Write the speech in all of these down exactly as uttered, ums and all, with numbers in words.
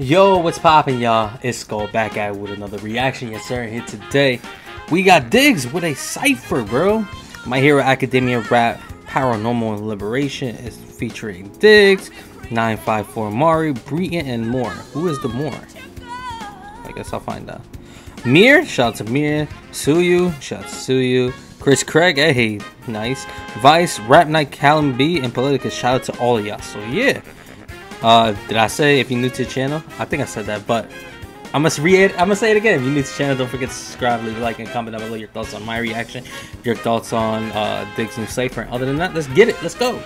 Yo, what's poppin', y'all? It's IZSKULL back at it with another reaction. Yes sir, here today we got Diggz with a cypher, bro. My Hero Academia rap Paranormal Liberation is featuring Diggz, nine five four Mari, Breeton, and more. Who is the more? I guess I'll find out. Mir, shout out to Mir. Suyu, shout out to Suyu. Chris Craig, hey, nice. Vice, Rap Night, Callum B, and Politica, shout out to all of y'all. So yeah. Uh, did I say if you're new to the channel? I think I said that, but I must re I'm gonna say it again. If you're new to the channel, don't forget to subscribe, leave a like, and comment down below your thoughts on my reaction, your thoughts on uh, Diggz new cypher. Other than that, let's get it. Let's go.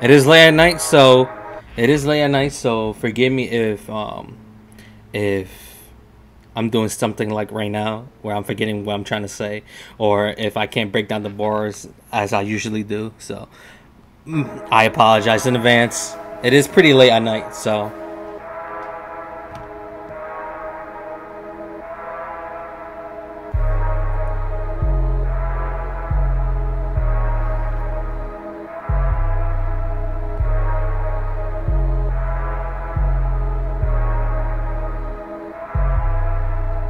It is late at night, so it is late at night, so forgive me if um if I'm doing something like right now where I'm forgetting what I'm trying to say, or if I can't break down the bars as I usually do. So I apologize in advance. It is pretty late at night, so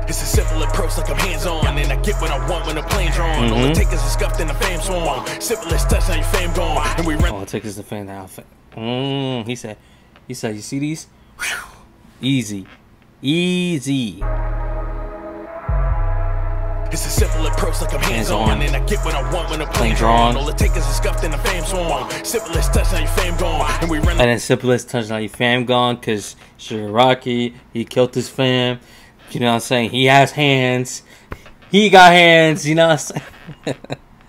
it's a simple approach, like I'm hands-on, and I get what I want when the plane's drawn. All it takes is scuffed and the fame swarm. Simplest touch, now your fame gone. And we run. All it takes is the fame now. Mmm, he said, he said, you see these? Whew. Easy. Easy. It's a simple approach, like I'm hands-on, and I get what I want when the plane's drawn. All it takes is scuffed and the fame swarm. Simplest touch, now your fame gone. And we run. And then simplest touch, now your fame gone, because Shigaraki, he killed his fam. You know what I'm saying? He has hands. He got hands. You know what I'm saying?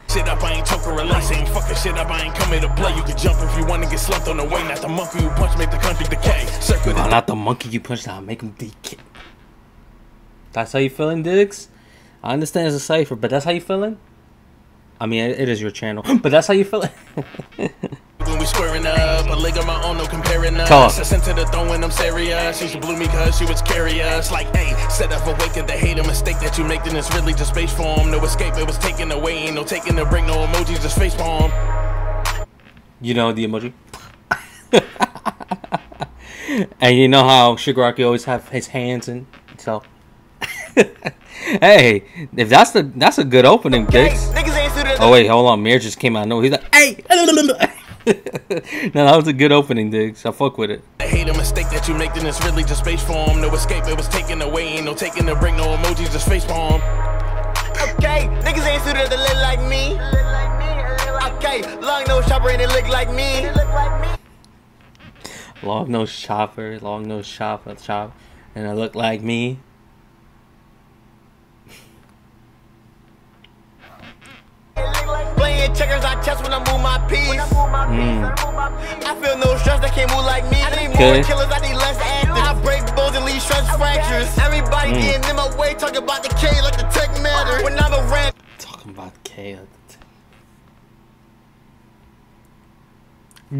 Shit up, I ain't talking relax. Ain't fucking shit up. I ain't coming to play. You can jump if you want to get slumped on the way. Not the monkey you punch, make the country decay. Circle. No, not the monkey you punch, now make him decay. That's how you feeling, Diggz? I understand it's a cipher, but that's how you feeling? I mean, it is your channel, but that's how you feeling? When we squaring up, a leg of my own, no comparing us. I sent her to throwing, I'm serious. She blew me cause she was curious. Like, hey, set up awaken the hate, a mistake that you make, then it's really just space form. No escape, it was taken away. Ain't no taking the break, no emojis, just face palm. You know the emoji? And you know how Shigaraki always have his hands in, so. Hey, if that's the that's a good opening, Diggz. Oh wait, hold on, Mir just came out of nowhere. He's like, hey! No, that was a good opening, Diggz. I fuck with it. I hate a mistake that you make, then it's really just space form. No escape, it was taken away. Ain't no taking the break, no emojis, just face palm. Okay, niggas ain't suited to look like me. Okay, long nose chopper and it look like me. Long nose chopper, long nose chopper, chop, and it look like me. Checkers I test when I move my piece. When I move my piece, mm. I feel no stress, they can't move like me. I need more killers, I need less actors. I break bones and leave stress fractures. Everybody mm. getting in my way, talking about the K like the tech matter. When I'm a rant, talking about K like the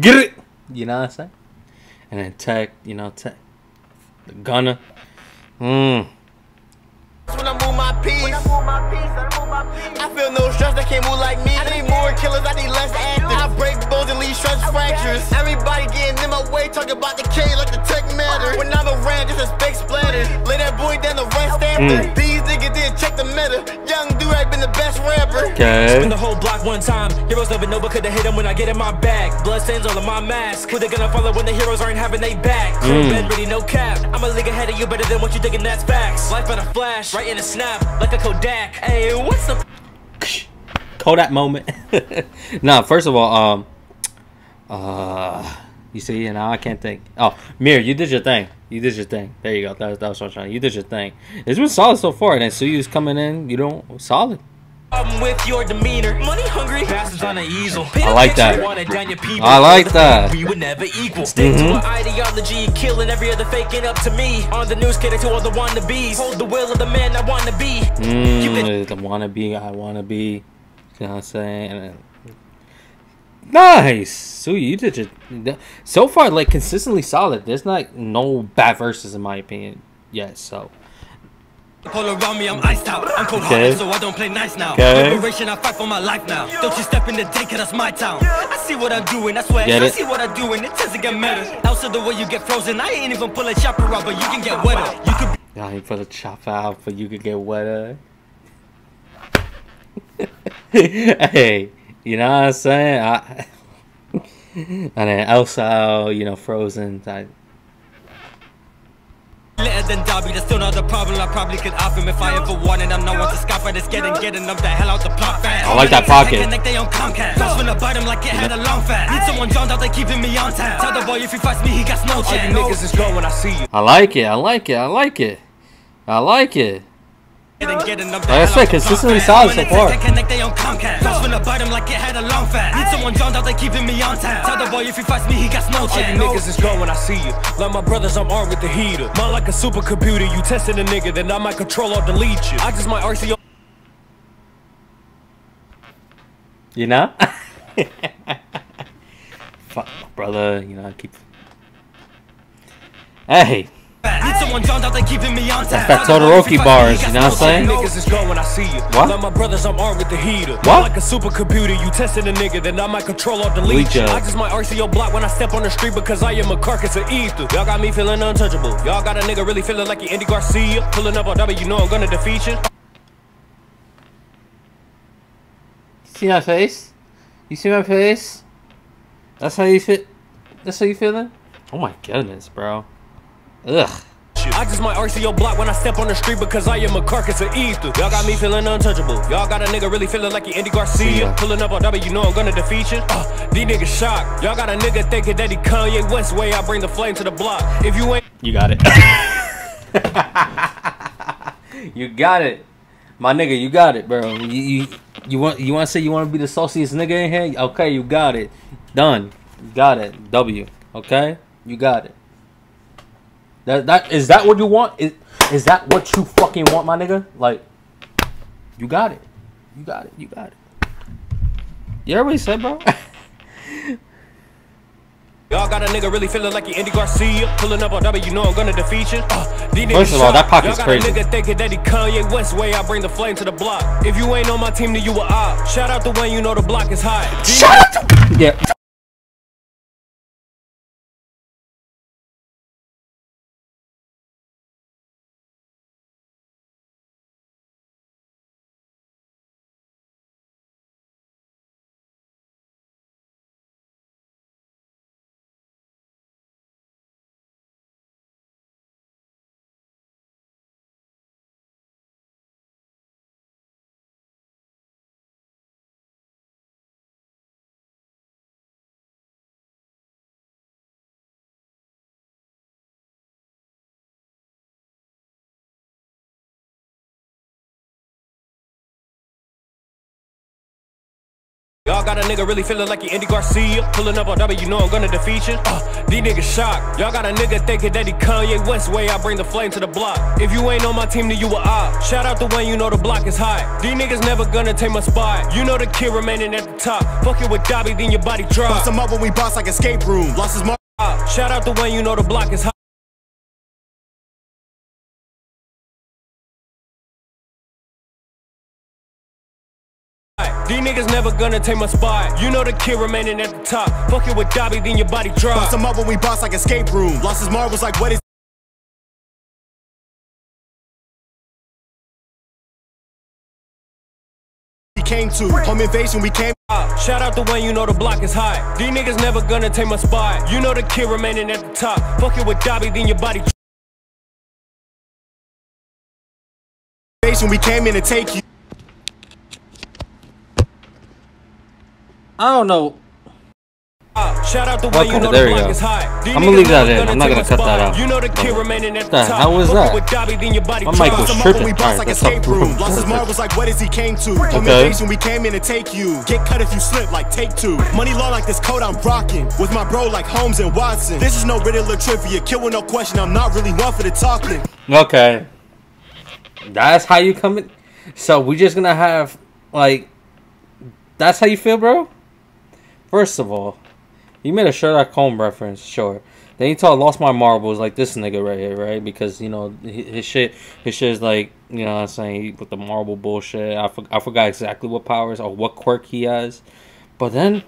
tech. Get it! You know what I'm saying? And then tech, you know, tech. The gunner. Mmm. When I move my piece, when I move my piece, I move my piece. I feel no stress, they can't move like me. I need more killers, I need less actors. I break bones and leave stress fractures. Everybody getting in my way, talking about the K like the tech matter. When I'm around, just a big splatter. Lay that boy down the right standard. Mm. These niggas didn't check the meta. Young dude ain't been the best rapper. Okay. Spin the whole block one time. Heroes never know, but could they hit them when I get in my back? Blood stains all on my mask. Who they gonna follow when the heroes aren't having they back? Mm. Red, really no cap. I'm a league ahead of you, better than what you thinking, that's facts. Life on a flash. Right in a snap, like a Kodak. Hey, what's up? Kodak moment. Nah, first of all, um, uh, you see, and now I can't think. Oh, Mir, you did your thing. You did your thing. There you go. That, that was what I'm trying. You did your thing. It's been solid so far. And then Suyu's coming in. You don't solid. I'm with your demeanor. Money hungry. Bastards on an easel. I like that. I like that. We would never equal. Stick to an ideology, killing every other faking up to me. On the news, cater to all the wannabes. Hold the will of the man I wanna be. The wannabe, I wanna be. You know what I'm saying? Nice. So you did your so far, like consistently solid. There's like no bad verses in my opinion yet. So. All around me, I'm iced out. I'm cold hearted, so I don't play nice now. Liberation, I fight for my life now. Don't you step in the day, cause that's my town. I see what I'm doing, I swear. I see what I'm doing, it doesn't get better. Also, the way you get frozen, I ain't even pull a chopper out, but you can get wetter. You could be. I ain't pull a chopper out, but you can get wetter. Hey, you know what I'm saying? I and then Elsa, you know, Frozen. I, Later than Dobby, that's still not the problem. I probably could off him if I ever wanted. I'm no one to scoff at. It's getting getting up the hell out the block fast. I like that pocket. Like they don't conquer. Just wanna bite him like it had a long fat. Need someone drowned out, they keeping me on time. Tell the boy if he fights me, he got no chance. All you niggas is gone when I see you. I like it. I like it. I like it. I like it. Like I said, consistently solid so far. Need someone drowned out, they keeping me on time. Tell the boy if he fights me, he got no chance. All you niggas is gone when I see you. Like my brothers, I'm armed with the heater. Mine like a supercomputer. You testing a nigga, then I might control or delete you. I just might R C O. You know? Fuck my brother, you know, I keep. Hey. Need someone drowned out, they keeping me on time. That's that Todoroki bars, you know what I'm saying? Niggas is gone when I see you. What? Like my brothers, I'm armed with the heater. What? Like a supercomputer, you testing a nigga, then I might control or delete you. I just might R C O block when I step on the street because I am a carcass of ether. Y'all got me feeling untouchable. Y'all got a nigga really feeling like you Andy Garcia. Pulling up on W, you know I'm gonna defeat you. See my face? You see my face? That's how you fit? That's how you feeling? Oh my goodness, bro. Ugh. I just might R C O block when I step on the street because I am a carcass of ether. Y'all got me feeling untouchable. Y'all got a nigga really feeling like you Andy Garcia. Yeah. Pulling up on W, you know I'm gonna defeat you. Uh, these niggas shocked. Y'all got a nigga thinking that he Kanye West way. I bring the flame to the block. If you ain't. You got it. You got it. My nigga, you got it, bro. You, you, you, want, you want to say you want to be the sauciest nigga in here? Okay, you got it. Done. You got it. W. Okay? You got it. That, that is that what you want? Is is that what you fucking want, my nigga? Like, you got it, you got it, you got it. You heard what he said, bro? Y'all got a nigga really feeling like you Andy Garcia. Pulling up on W, you know I'm gonna defeat you. Uh, First of all, that pocket's crazy. Y'all got a nigga thinking that he Kanye West way. I bring the flame to the block. If you ain't on my team, then you a op. Shout out the way you know the block is hot. Shout out to yeah. Y'all got a nigga really feeling like you Andy Garcia. Pulling up on W, you know I'm gonna defeat you. Uh, these niggas shocked. Y'all got a nigga thinking that he Kanye West way. I bring the flame to the block. If you ain't on my team, then you a op. Shout out the way you know the block is hot. These niggas never gonna take my spot. You know the kid remaining at the top. Fuck it with Dobby, then your body drop. Bust him up when we boss like escape room. Lost his mark. Shout out the way you know the block is hot. These niggas never gonna take my spot. You know the kid remaining at the top. Fuck it with Dobby, then your body drop. Bust him up when we boss like escape room. Lost his marbles like what is. He came to home invasion, we came. Shout out the way you know the block is hot. These niggas never gonna take my spot. You know the kid remaining at the top. Fuck it with Dobby, then your body drop. We came in to take you. I don't know. Shout out the way you know the block is hot. I'm gonna leave that in. I'm not gonna cut that out. You know the kid remaining at the top. How was that? My mic was tripping. We boss like escape room. Lost his marbles like what is he came to? Invasion, we came in to take you. Get cut if you slip like take two. Money law like this coat I'm rocking. With my bro like Holmes and Watson. This is no Riddler trivia. Kill with no question. I'm not really one for the talking. Okay. That's how you coming. So we just gonna have like. That's how you feel, bro? First of all, He made a Sherlock Holmes reference, sure. Then he told I lost my marbles like this nigga right here, right? Because, you know, his shit, his shit is like, you know what I'm saying, with the marble bullshit. I, for, I forgot exactly what powers or what quirk he has. But then,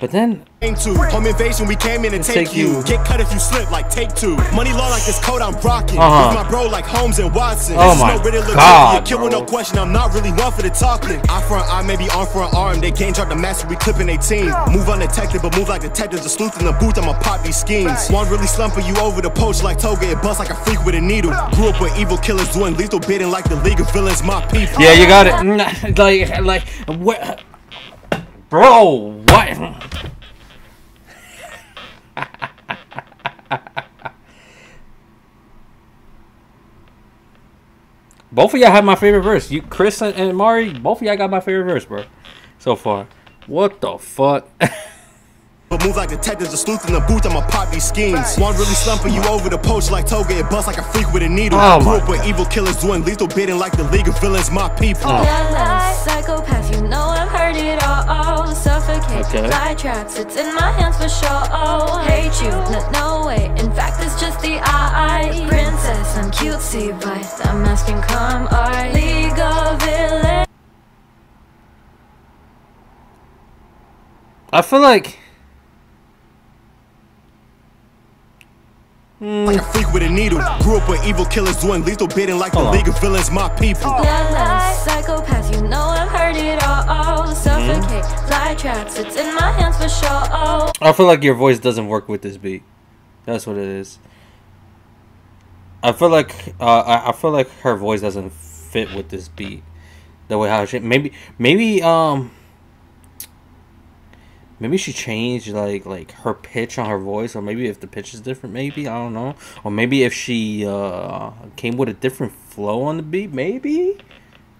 but then, home invasion, we came in and take, take you. you. Get cut if you slip, like take two. Money law like this coat I'm rocking. Uh -huh. With my bro like Holmes and Watson. Oh my no riddle, God, kid with no question, I'm not really one for the talking. Eye for an eye, maybe arm for an arm. They game drop the master, we clipping eighteen. Move undetected, but move like detectives. The sleuth in the booth, I'ma pop these schemes. One really slumping you over the poach like Toga. It busts like a freak with a needle. Grew up with evil killers doing lethal bidding like the League of Villains, my people. Yeah, you got it. like, like, what? Bro, what? Both of y'all have my favorite verse. You, Chris and, and Mari, both of y'all got my favorite verse, bro. So far. What the fuck? But move like detectives, a sleuth in the booth, I'ma pop these schemes. One really slumping you over the poach like Toga, it busts like a freak with a needle. Group with evil killers doing lethal bidding like the League of Villains, my people. Oh. Psychopath, you know I've heard it all. all suffocate, okay. Lie traps, it's in my hands for sure. Oh, hate you, no, no way. In fact, it's just the eye. Princess, I'm cutesy, but I'm asking, come on, League of Villains. I feel like. Like a freak with a needle. Grew up with evil killers doing lethal bidding like the League of Villains, my people. Psychopath, you know I've heard it all. Suffocate, lie traps, it's in my hands for sure. I feel like your voice doesn't work with this beat. That's what it is. I feel like uh, I, I feel like her voice doesn't fit with this beat. The way how she maybe maybe um Maybe she changed like like her pitch on her voice, or maybe if the pitch is different, maybe I don't know, or maybe if she uh, came with a different flow on the beat, maybe,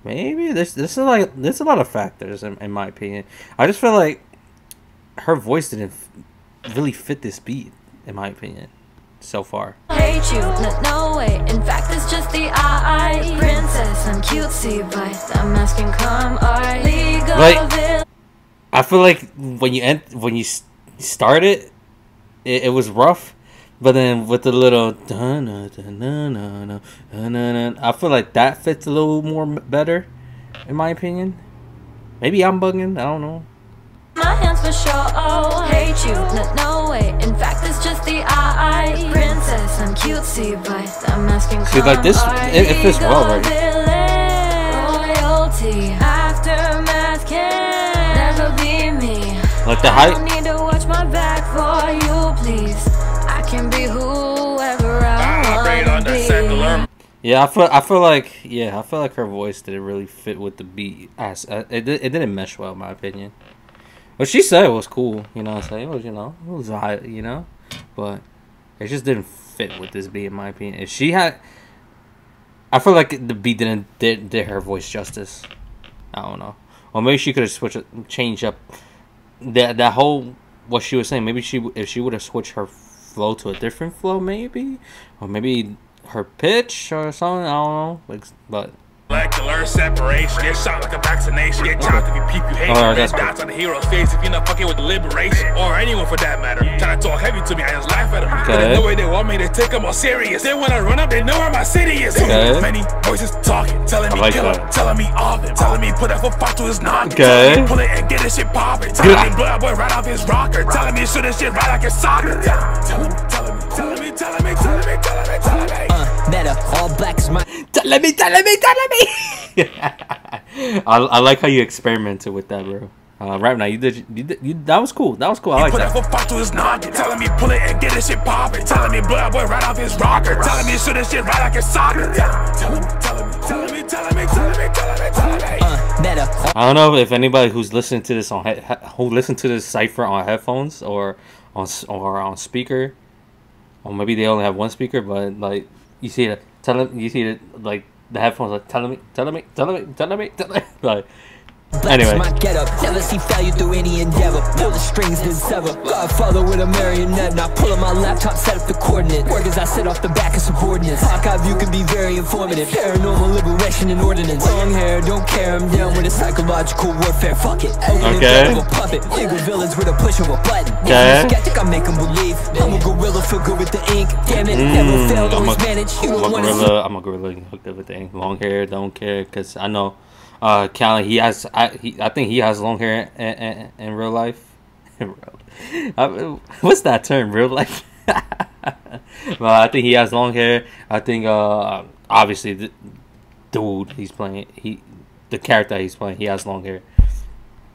maybe this this is like there's a lot of factors in, in my opinion. I just feel like her voice didn't really fit this beat, in my opinion. So far. Hate you, no, no way. In fact, it's just the eye. Princess, I'm cutesy, but I'm asking, come on, legal. I feel like when you end, when you start it, it, it was rough, but then with the little dun, dun, dun, dun, dun, dun, I feel like that fits a little more better, in my opinion. Maybe I'm bugging. I don't know. My hands for sure. Oh, hate you. No, no way. In fact, it's just the eye. Princess, I'm cutesy, but I'm asking. See, like this, it, it fits well, right? Royalty aftermath can. Like the hype. I need to watch my back for you, please. I can be whoever I want to be. Yeah, I feel. I feel like. Yeah, I feel like her voice didn't really fit with the beat. As it, it didn't mesh well, in my opinion. What she said was cool. You know, what I'm saying, it was. You know, it was hot. You know, but it just didn't fit with this beat, in my opinion. If she had, I feel like the beat didn't did, did her voice justice. I don't know. Or maybe she could have switched, changed up that that whole what she was saying. Maybe she if she would have switched her flow to a different flow, maybe, or maybe her pitch or something. I don't know, but. Molecular separation, get shot like a vaccination. Get chopped if you peep, you hate. Red dots on the hero's face if you're not fucking with the liberation, or anyone for that matter. Trying to talk heavy to me, I just laugh at them. Okay. The way they want me to take them all serious. Then when I run up, they know where my city is. Okay. Many voices talking, telling me like kill him, telling me off him, telling me put that foot back to his noggin. Okay. Pull it and get this shit poppin'. Telling me blow that boy right off his rocker. Telling me shoot this shit right like it's soccer. Tell him, tell him, tell me, tell me, tell me, tell me, tell me. Uh, better all blacks my. Tell me, tell me, tell me. I, I like how you experimented with that, bro. Uh, right now, you did, you did, you that was cool. That was cool. I like that. Telling me pull it and get this shit poppin'. Telling me blow that boy right off his rocker. Telling me shoot this shit right like it's soccer. Tell him, tell me, tell me, tell me, tell me, tell me, tell me. I don't know if anybody who's listening to this on who listened to this cipher on headphones or on or on speaker, or maybe they only have one speaker, but like you see it, tell him you see it like. The headphones are telling me, telling me, telling me, telling me, telling me, like, Anyway. Never see value through any endeavor. Pull the strings, then sever. Godfather with a marionette, and I pull up my laptop, set up the coordinates. Work as I sit off the back of subordinates. Archive view can be very informative. Paranormal liberation and ordinance. Long hair, don't care, I'm down with a psychological warfare. Fuck it. Okay. League of Villains with a push of a button. Okay. Skeptic, I make them believe. I'm a gorilla, feel good with the ink. Damn it, never failed, always manage. You don't want to. I'm a gorilla, feel good with the ink. Long hair, don't care, because I know. Uh, Callum, he has. I he, I think he has long hair in, in, in real life. What's that term? Real life. Well, I think he has long hair. I think uh, obviously the dude he's playing, he the character he's playing, he has long hair.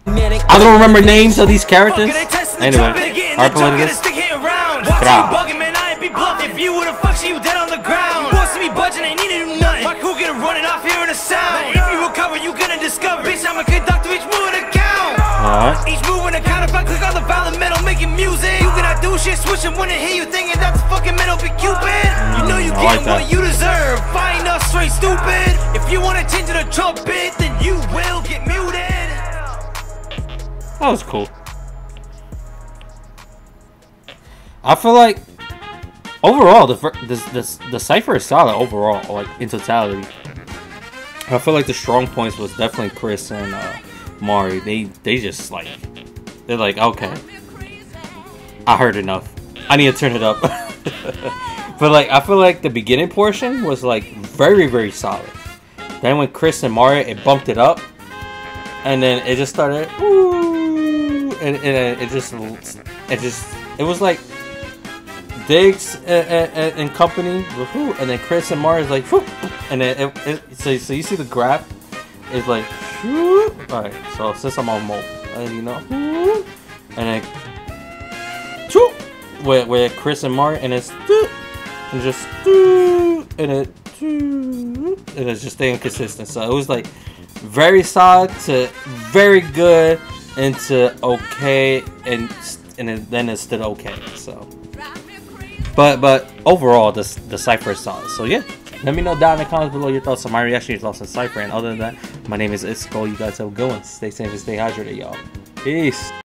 I don't remember names of these characters. Anyway, our Politica. I'm a conductor, each move an account. Right. Each move an account. If I click on the violent metal, making music. You cannot do shit, switch and want to hear you thinking that's fucking metal be Cupid. You know you get like what you deserve. Find us straight stupid. If you want to change to the trumpet, then you will get muted. That was cool. I feel like overall the this this the cipher is solid overall, like in totality. I feel like the strong points was definitely Chris and uh, Mari. They they just like they're like okay, I heard enough. I need to turn it up. But like I feel like the beginning portion was like very very solid. Then when Chris and Mari, it bumped it up, and then it just started ooh, and, and it just it just it was like Diggz and, and, and company, woo-hoo, and then Chris and Mari is like, whoop, and then it, it, so, so you see the graph, it's like, whoop. All right, so since I'm on mobile, and you know, whoop, and then whoop, with, with Chris and Mari, and it's whoop, and just whoop, and it whoop, and it's just staying consistent. So it was like very solid to very good into okay, and and it, then it's still okay. So. But but overall, this the cipher is solid. So yeah, let me know down in the comments below your thoughts on my reaction, your thoughts on cipher, and other than that, my name is IZSKULL. You guys have a good one. Stay safe and stay hydrated, y'all. Peace.